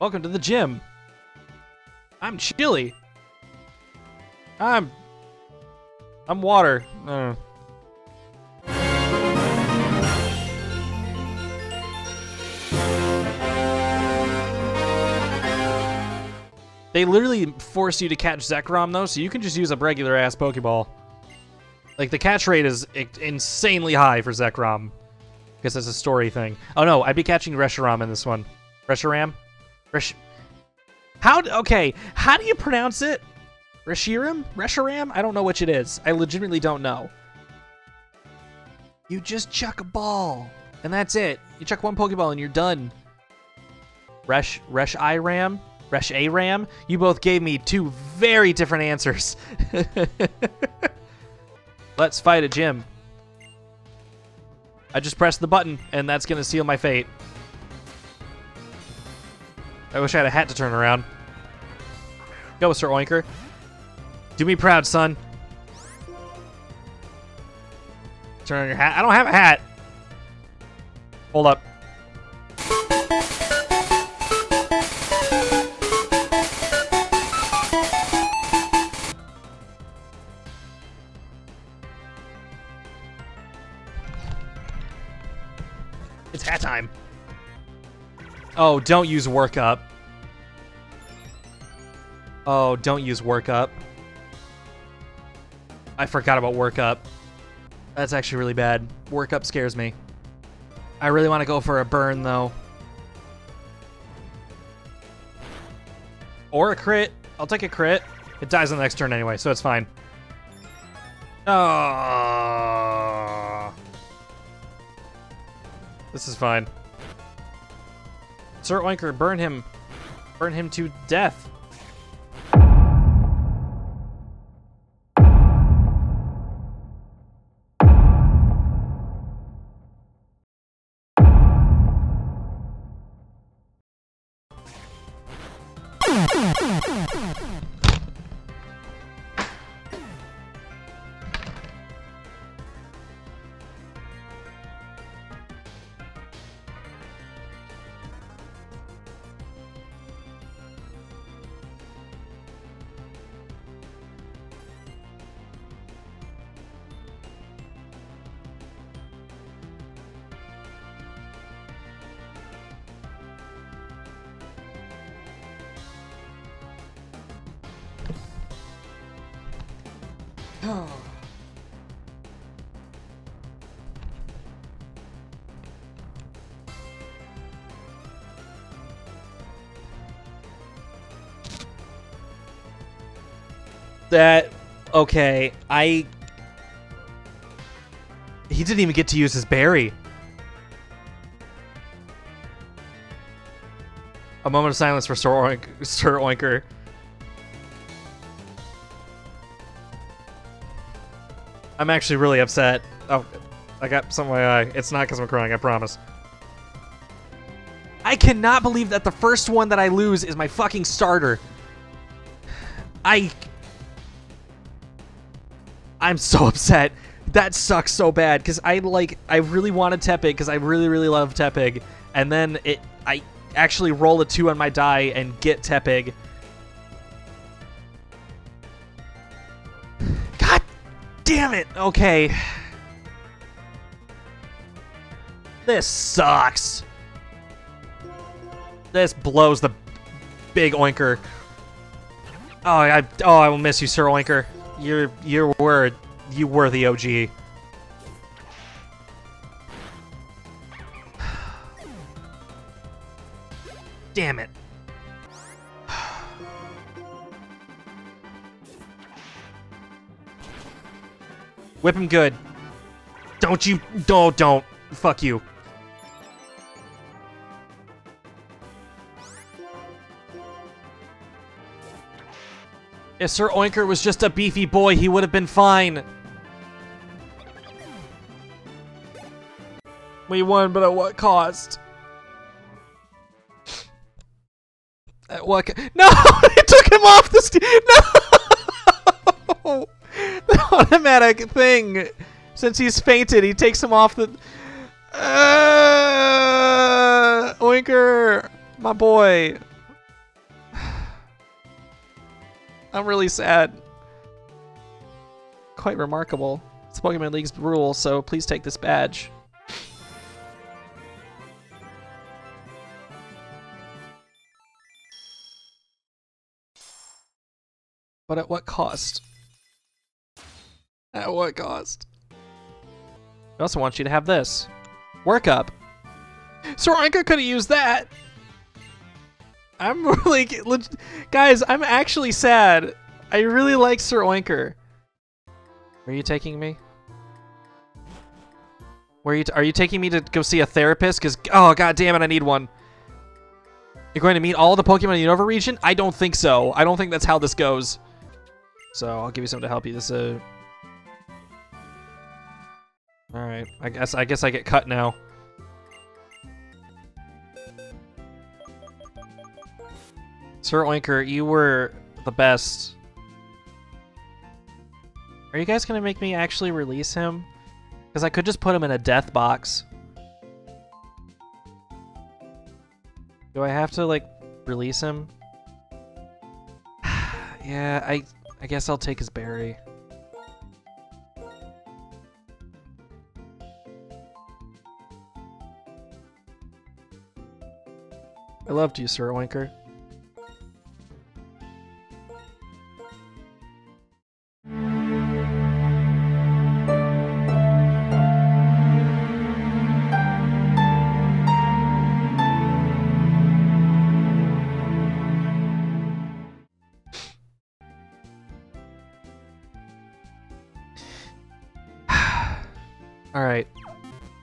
Welcome to the gym. I'm chilly. I'm water. They literally force you to catch Zekrom, though, so you can just use a regular-ass Pokéball. Like, the catch rate is insanely high for Zekrom. Because that's a story thing. Oh, no, I'd be catching Reshiram in this one. Reshiram? Okay, how do you pronounce it? Reshiram? Reshiram? I don't know which it is. I legitimately don't know. You just chuck a ball, and that's it. You chuck one Pokéball, and you're done. Reshiram? Reshiram? You both gave me two very different answers. Let's fight a gym. I just pressed the button, and that's going to seal my fate. I wish I had a hat to turn around. Go, Sir Oinker. Do me proud, son. Turn on your hat. I don't have a hat. Hold up. It's hat time. Oh, don't use Work Up. Oh, don't use Work Up. I forgot about Work Up. That's actually really bad. Work Up scares me. I really want to go for a burn, though. Or a crit. I'll take a crit. It dies on the next turn anyway, so it's fine. Oh. This is fine. Sir Oinker, burn him. Burn him to death. That, okay, he didn't even get to use his berry. A moment of silence for Sir Oinker. I'm actually really upset. Oh, I got something in my eye. It's not because I'm crying, I promise. I cannot believe that the first one that I lose is my fucking starter. I'm so upset. That sucks so bad because I really wanted Tepig because I really love Tepig, and then I actually roll a 2 on my die and get Tepig. God damn it! Okay, this sucks. This blows the big Oinker. Oh I will miss you, Sir Oinker. You were the OG. Damn it. Whip him good. Don't. Fuck you. If Sir Oinker was just a beefy boy, he would have been fine. We won, but at what cost? At what No! It took him off the No! The automatic thing. Since he's fainted, he takes him off the... Oinker! My boy. I'm really sad. Quite remarkable. It's the Pokemon League's rule, so please take this badge. But at what cost? At what cost? I also want you to have this. Work Up. Sir Oinker could have used that. I'm really... Guys, I'm actually sad. I really like Sir Oinker. Are you taking me? Where are you? Are you taking me to go see a therapist? Because, oh, god damn it, I need one. You're going to meet all the Pokemon in the Unova Region? I don't think so. I don't think that's how this goes. So I'll give you something to help you. This is... All right. I guess I get cut now. Sir Oinker, you were the best. Are you guys gonna make me actually release him? Because I could just put him in a death box. Do I have to, like, release him? Yeah, I guess I'll take his berry. I loved you, Sir Oinker.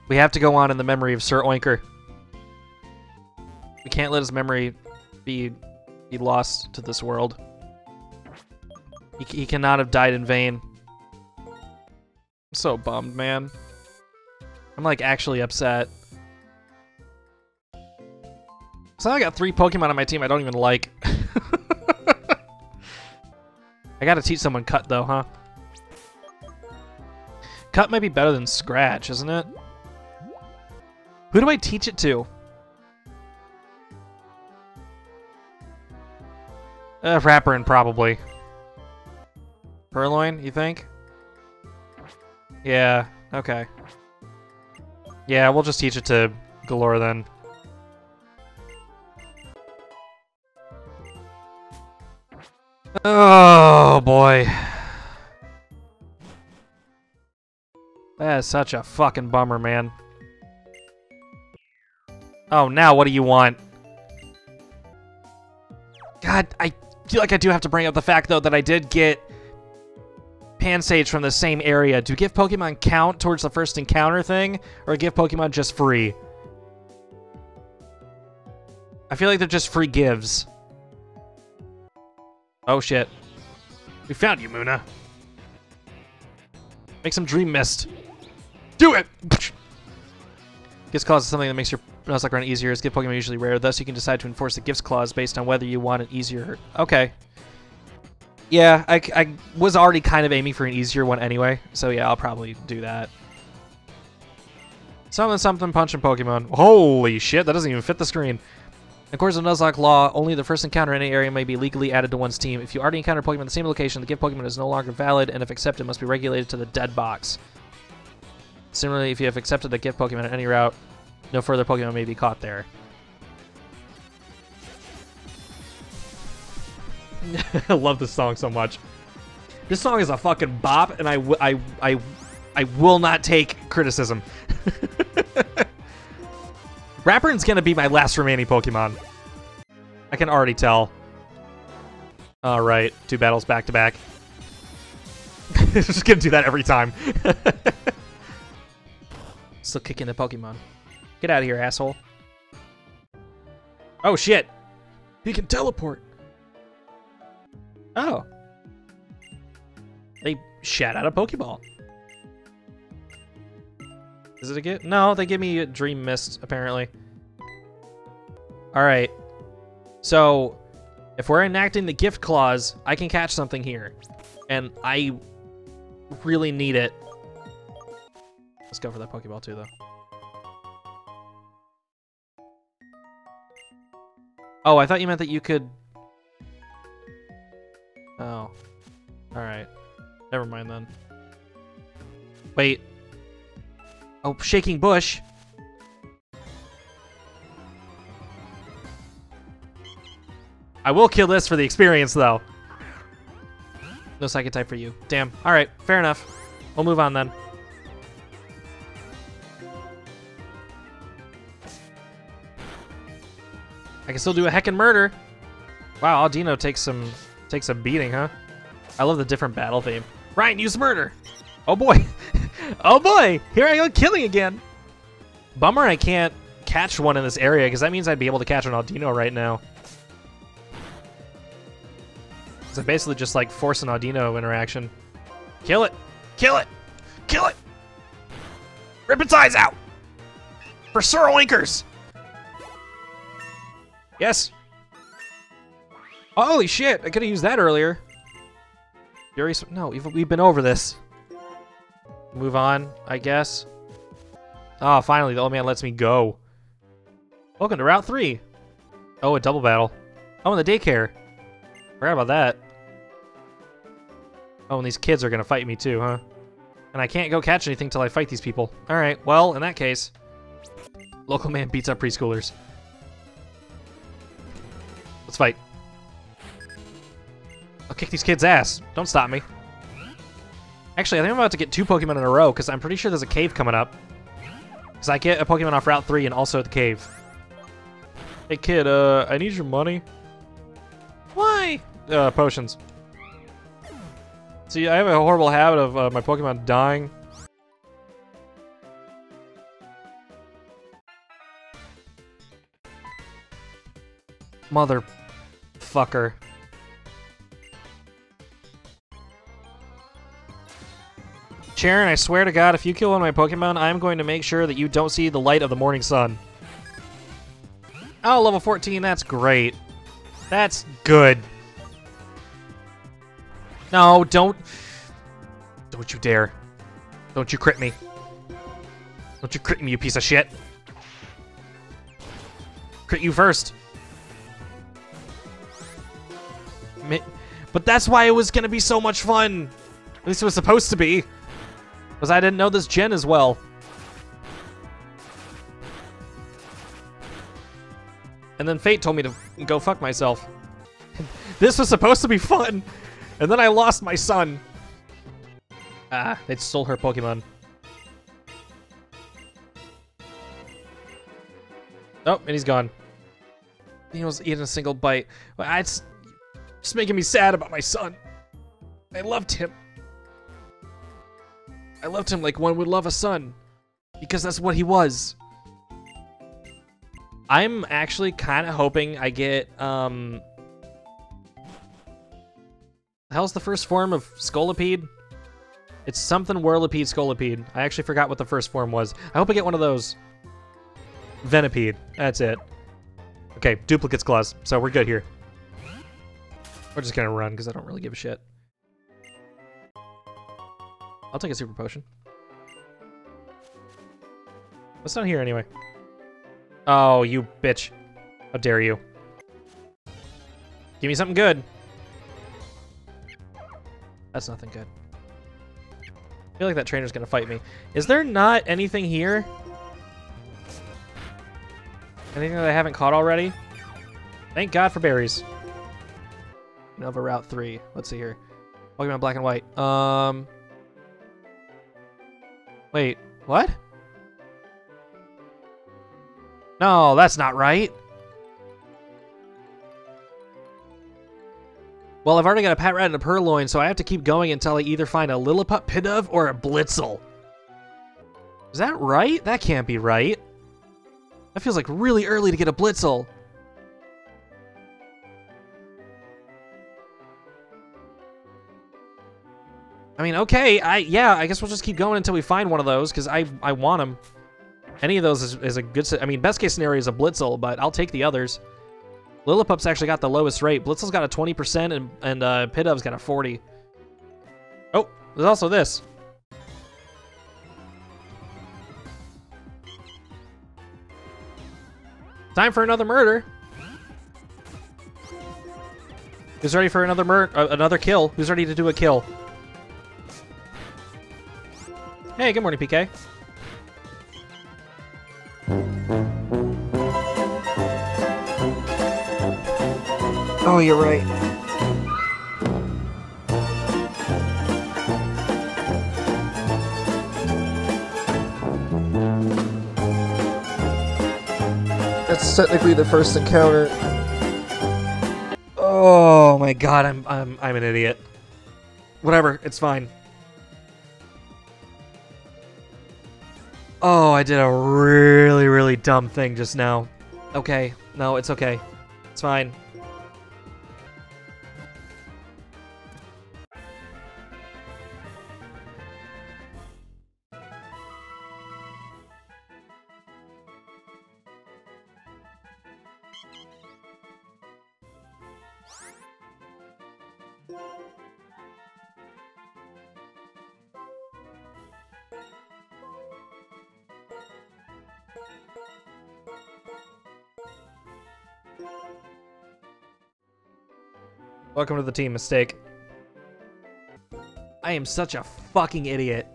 We have to go on in the memory of Sir Oinker. We can't let his memory be lost to this world. He cannot have died in vain. I'm so bummed, man. I'm, like, actually upset. So now I got 3 Pokemon on my team I don't even like. I gotta teach someone Cut, though, huh? Cut might be better than Scratch, isn't it? Who do I teach it to? Rapperin, probably. Purloin, you think? Yeah, okay. Yeah, we'll just teach it to Galore then. Oh, boy. That is such a fucking bummer, man. Oh, now what do you want? God, I feel like I do have to bring up the fact, though, that I did get Pansage from the same area. Do give Pokemon count towards the first encounter thing, or give Pokemon just free? I feel like they're just free gives. Oh, shit. We found you, Muna. Make some Dream Mist. Do it! Gifts clause is something that makes your Nuzlocke run easier. Is gift Pokemon usually rare, thus you can decide to enforce the gifts clause based on whether you want an easier. Okay. Yeah, I was already kind of aiming for an easier one anyway, so yeah, I'll probably do that. Something, something, punching Pokemon. Holy shit, that doesn't even fit the screen. According to Nuzlocke law, only the first encounter in any area may be legally added to one's team. If you already encounter Pokemon in the same location, the gift Pokemon is no longer valid, and if accepted, must be regulated to the dead box. Similarly, if you have accepted the gift Pokemon on any route, no further Pokemon may be caught there. I love this song so much. This song is a fucking bop, and I will not take criticism. Rapperin's gonna be my last remaining Pokemon. I can already tell. All right, 2 battles back to back. Just gonna do that every time. Still kicking the Pokemon. Get out of here, asshole. Oh, shit. He can teleport. Oh. They shat out a Pokeball. Is it a gift? No, they give me a Dream Mist, apparently. All right. So, if we're enacting the gift clause, I can catch something here. And I really need it. Let's go for that Pokeball too, though. Oh, I thought you meant that you could... Oh. Alright. Never mind then. Wait. Oh, shaking bush! I will kill this for the experience, though. No psychic type for you. Damn. Alright, fair enough. We'll move on then. I can still do a heckin' murder. Wow, Audino takes a beating, huh? I love the different battle theme. Ryan, use murder! Oh boy! Oh boy! Here I go killing again! Bummer I can't catch one in this area, because that means I'd be able to catch an Audino right now. So basically just like force an Audino interaction. Kill it! Kill it! Kill it! Rip its eyes out! For Sir Oinkers! Yes! Holy shit! I could've used that earlier. Furious? No, we've been over this. Move on, I guess. Ah, oh, finally, the old man lets me go. Welcome to Route 3. Oh, a double battle. Oh, and the daycare. Forgot about that. Oh, and these kids are gonna fight me too, huh? And I can't go catch anything till I fight these people. Alright, well, in that case, local man beats up preschoolers. Let's fight. I'll kick these kids' ass. Don't stop me. Actually, I think I'm about to get 2 Pokemon in a row, because I'm pretty sure there's a cave coming up. Because I get a Pokemon off Route 3 and also at the cave. Hey kid, I need your money. Why? Potions. See, I have a horrible habit of my Pokemon dying. Mother... fucker. Cheren, I swear to God, if you kill one of my Pokemon, I'm going to make sure that you don't see the light of the morning sun. Oh, level 14, that's great. That's good. No, don't. Don't you dare. Don't you crit me. Don't you crit me, you piece of shit. Crit you first. But that's why it was going to be so much fun. At least it was supposed to be. Because I didn't know this gen as well. And then fate told me to go fuck myself. This was supposed to be fun. And then I lost my son. Ah, they stole her Pokemon. Oh, and he's gone. He was eating a single bite. It's just making me sad about my son. I loved him. I loved him like one would love a son. Because that's what he was. I'm actually kind of hoping I get, how's the first form of Scolipede? It's something Whirlipede, Scolipede. I actually forgot what the first form was. I hope I get one of those. Venipede. That's it. Okay, duplicates clause. So we're good here. We're just gonna run because I don't really give a shit. I'll take a super potion. That's not here anyway. Oh, you bitch. How dare you. Give me something good. That's nothing good. I feel like that trainer's gonna fight me. Is there not anything here? Anything that I haven't caught already? Thank God for berries. Nova Route 3. Let's see here. Pokemon Black and White. Wait, what? No, that's not right. Well, I've already got a Patrat and a Purloin, so I have to keep going until I either find a Lillipup, Pidove, or a Blitzle. Is that right? That can't be right. That feels like really early to get a Blitzle. I mean, okay, I guess we'll just keep going until we find one of those, because I want them. Any of those is a good... I mean, best case scenario is a Blitzle, but I'll take the others. Lillipup's actually got the lowest rate. Blitzle's got a 20% and Pidove's got a 40. Oh, there's also this. Time for another murder. Who's ready for another another kill? Who's ready to do a kill? Hey, good morning, PK. Oh, you're right. That's technically the first encounter. Oh my god, I'm an idiot. Whatever, it's fine. Oh, I did a really, really dumb thing just now. Okay, no, it's okay. It's fine. Welcome to the team, Mistake. I am such a fucking idiot.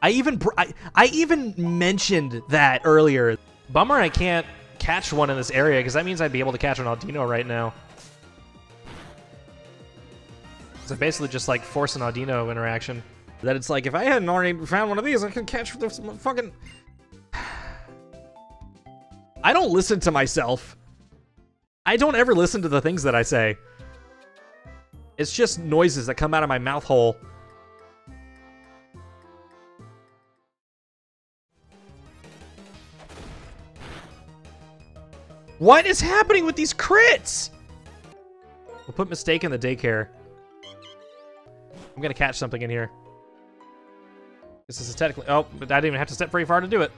I even mentioned that earlier. Bummer I can't catch one in this area, because that means I'd be able to catch an Audino right now. So basically just like force an Audino interaction. That it's like, if I hadn't already found one of these, I could catch this fucking... I don't listen to myself. I don't ever listen to the things that I say. It's just noises that come out of my mouth hole. What is happening with these crits? We'll put Mistake in the daycare. I'm gonna catch something in here. This is technically... Oh, but I didn't even have to step very far to do it.